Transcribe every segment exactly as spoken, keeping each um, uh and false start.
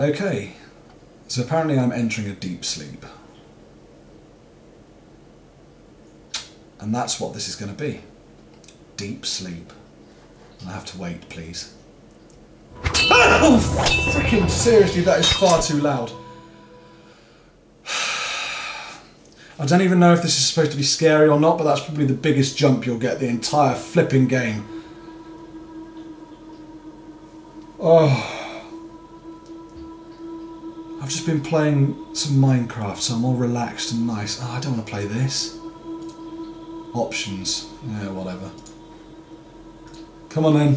Okay, so apparently I'm entering a deep sleep. And that's what this is going to be. Deep sleep. I have to wait, please. Oh, freaking seriously, that is far too loud. I don't even know if this is supposed to be scary or not, but that's probably the biggest jump you'll get the entire flipping game. Oh. I've just been playing some Minecraft, so I'm all relaxed and nice. Oh, I don't want to play this. Options. Yeah, whatever. Come on then.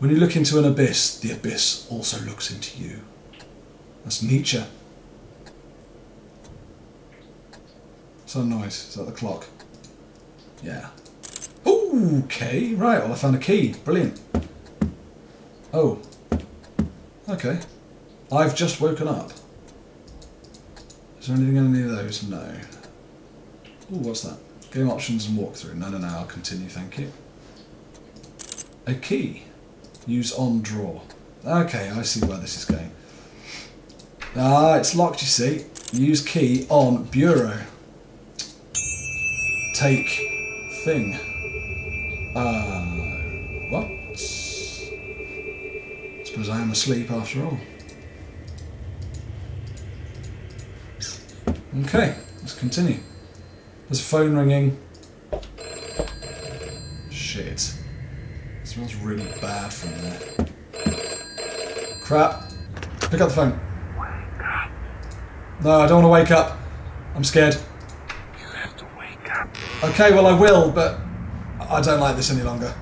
When you look into an abyss, the abyss also looks into you. That's Nietzsche. What's that noise? Is that the clock? Yeah. Ooh, okay, right, well I found a key. Brilliant. Oh. Okay. I've just woken up. Is there anything in any of those? No. Ooh, what's that? Game options and walkthrough. No, no, no, I'll continue, thank you. A key. Use on drawer. Okay, I see where this is going. Ah, it's locked, you see. Use key on bureau. Take thing. Uh, what? I suppose I am asleep after all. Okay, let's continue. There's a phone ringing. Shit. It smells really bad from there. Crap. Pick up the phone. Wake up. No, I don't want to wake up. I'm scared. You have to wake up. Okay, well I will, but I don't like this any longer.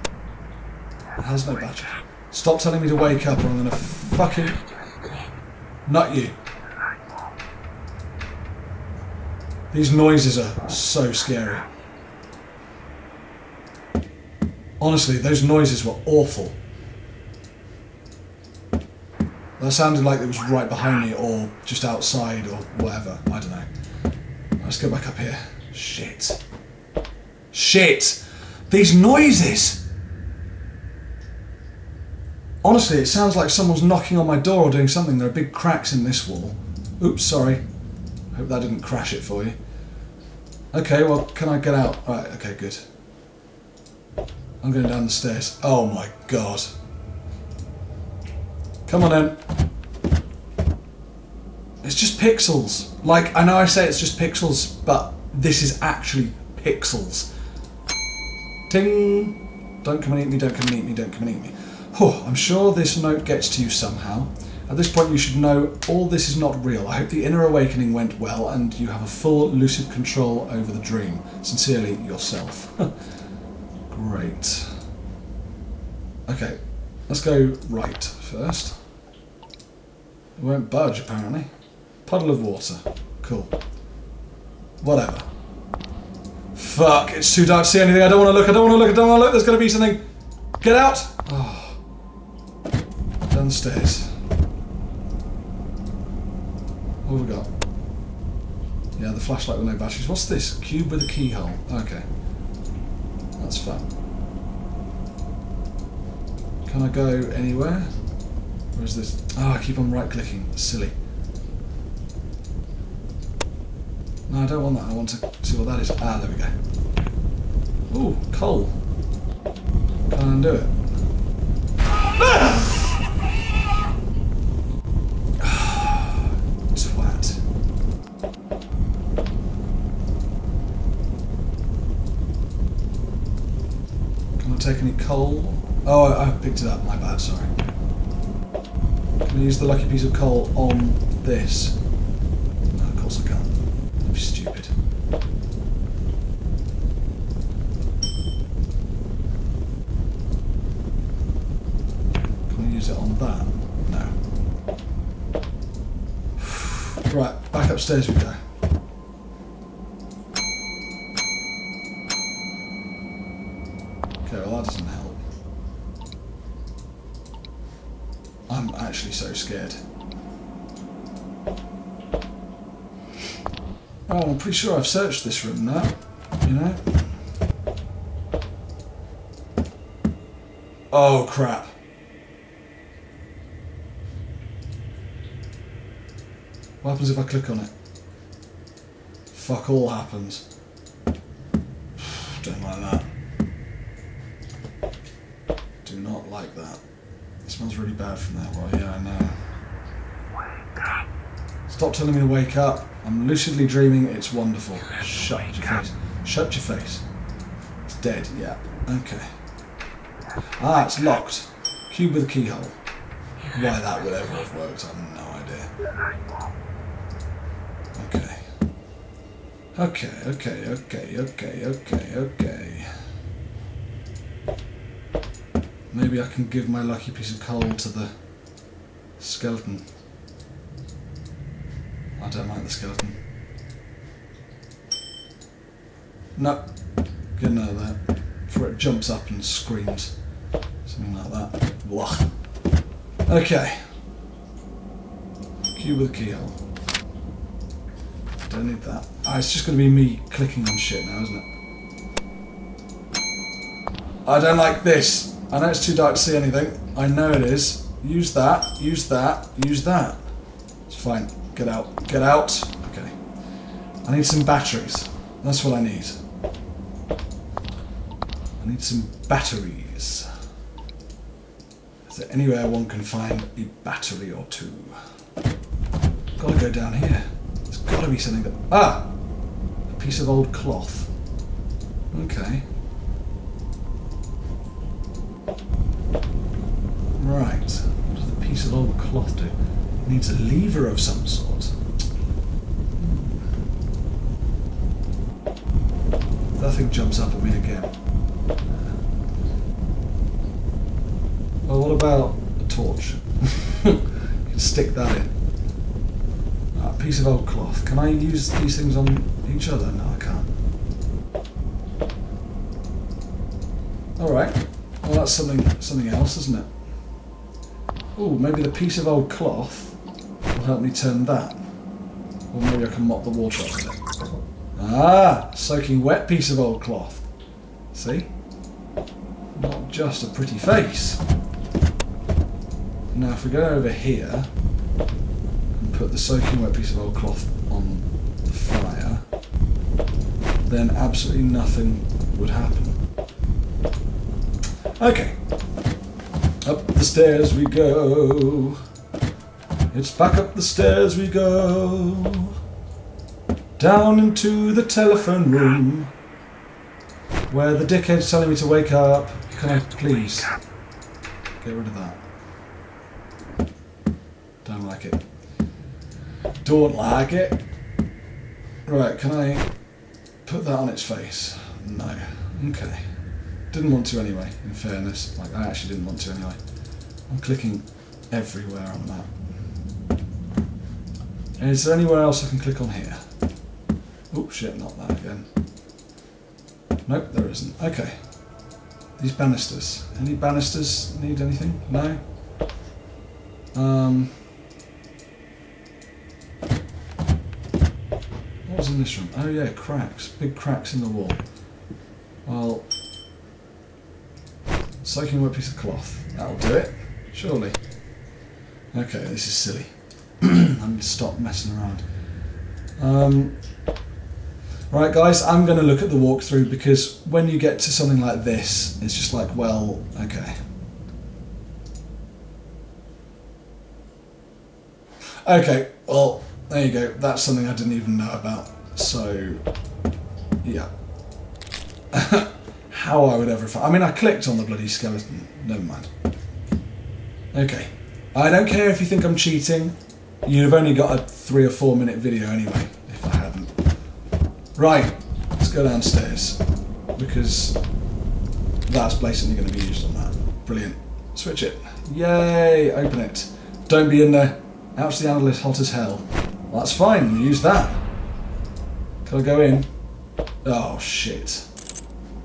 It has no battery. Stop telling me to wake up or I'm going to fucking... Not you. These noises are so scary. Honestly, those noises were awful. That sounded like it was right behind me or just outside or whatever. I don't know. Let's go back up here. Shit. Shit! These noises! Honestly, it sounds like someone's knocking on my door or doing something. There are big cracks in this wall. Oops, sorry. Hope that didn't crash it for you. Okay, well, can I get out? All right, okay, good. I'm going down the stairs. Oh my god. Come on in. It's just pixels. Like, I know I say it's just pixels, but this is actually pixels. Ting! Don't come and eat me, don't come and eat me, don't come and eat me. Oh, I'm sure this note gets to you somehow. At this point you should know all this is not real. I hope the inner awakening went well and you have a full lucid control over the dream. Sincerely, yourself. Great. Okay, let's go right first. It won't budge apparently. Puddle of water. Cool. Whatever. Fuck, it's too dark to see anything. I don't want to look, I don't want to look, I don't want to look. There's going to be something. Get out! Oh. Downstairs. What have we got? Yeah, the flashlight with no batteries. What's this? Cube with a keyhole. Okay. That's fun. Can I go anywhere? Where is this? Oh, I keep on right clicking. Silly. No, I don't want that. I want to see what that is. Ah, there we go. Ooh, coal. Can't undo it. Ah! Take any coal? Oh, I, I picked it up, my bad, sorry. Can I use the lucky piece of coal on this? No, of course I can't. That'd be stupid. Can I use it on that? No. Right, back upstairs we go. So scared. Oh, I'm pretty sure I've searched this room now, you know? Oh, crap. What happens if I click on it? Fuck all happens. Don't like that. Do not like that. It smells really bad from that way. Yeah, I know. Wake up. Stop telling me to wake up. I'm lucidly dreaming. It's wonderful. Shut your face. Shut your face. It's dead. Yeah. Okay. Ah, it's locked. Cube with a keyhole. Why that would ever have worked, I have no idea. Okay. Okay, okay, okay, okay, okay, okay. Maybe I can give my lucky piece of coal to the skeleton. I don't like the skeleton. No. Get out of there. Before it jumps up and screams. Something like that. Blah. Okay. Cube with a keyhole. Don't need that. Ah, it's just going to be me clicking on shit now, isn't it? I don't like this. I know it's too dark to see anything. I know it is. Use that. Use that. Use that. It's fine. Get out. Get out. Okay. I need some batteries. That's what I need. I need some batteries. Is there anywhere one can find a battery or two? Gotta go down here. There's gotta be something that... Ah! A piece of old cloth. Okay. Right. What does the piece of old cloth do? It needs a lever of some sort. That thing jumps up at me again. Well, what about a torch? You can stick that in. Ah, piece of old cloth. Can I use these things on each other? No, I can't. Alright. Well, that's something something else, isn't it? Oh, maybe the piece of old cloth will help me turn that. Or maybe I can mop the water off of it. Ah! Soaking wet piece of old cloth. See? Not just a pretty face. Now if we go over here and put the soaking wet piece of old cloth on the fire, then absolutely nothing would happen. Okay. Up the stairs we go. It's back up the stairs we go. Down into the telephone room where the dickhead's telling me to wake up. Can I please get rid of that? Don't like it. Don't like it. Right, can I put that on its face? No. Okay. Didn't want to anyway, in fairness. Like, I actually didn't want to anyway. I'm clicking everywhere on that. Is there anywhere else I can click on here? Oh shit, not that again. Nope, there isn't. Okay. These banisters. Any banisters need anything? No? Um... What was in this room? Oh yeah, cracks. Big cracks in the wall. Well... soaking wet piece of cloth. That'll do it. Surely. Okay, this is silly. I'm going to stop messing around. Um... Right guys, I'm going to look at the walkthrough because when you get to something like this, it's just like, well, okay. Okay, well, there you go. That's something I didn't even know about. So, yeah. How I would ever... I mean, I clicked on the bloody skeleton. Never mind. Okay. I don't care if you think I'm cheating. You've only got a three or four minute video anyway. Right, let's go downstairs, because that's blatantly going to be used on that. Brilliant. Switch it. Yay, open it. Don't be in there. Ouch, the analyst hot as hell. Well, that's fine, use that. Can I go in? Oh, shit.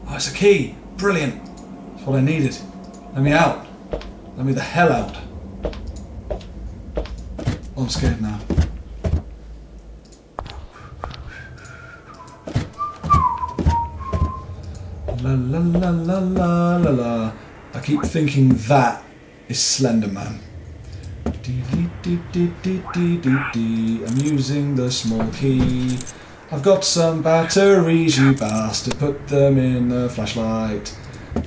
Oh, it's a key. Brilliant. That's what I needed. Let me out. Let me the hell out. Oh, I'm scared now. La la la la la la la. I keep thinking that is Slenderman. I'm using the small key. I've got some batteries, you bastard. Put them in the flashlight.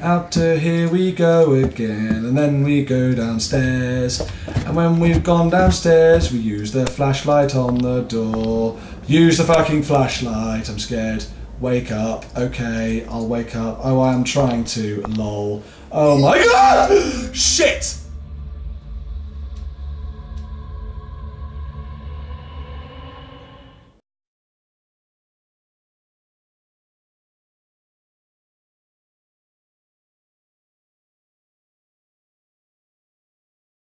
Out to here we go again, and then we go downstairs. And when we've gone downstairs, we use the flashlight on the door. Use the fucking flashlight. I'm scared. Wake up. Okay, I'll wake up. Oh, I am trying to. Lol. Oh my god! Shit!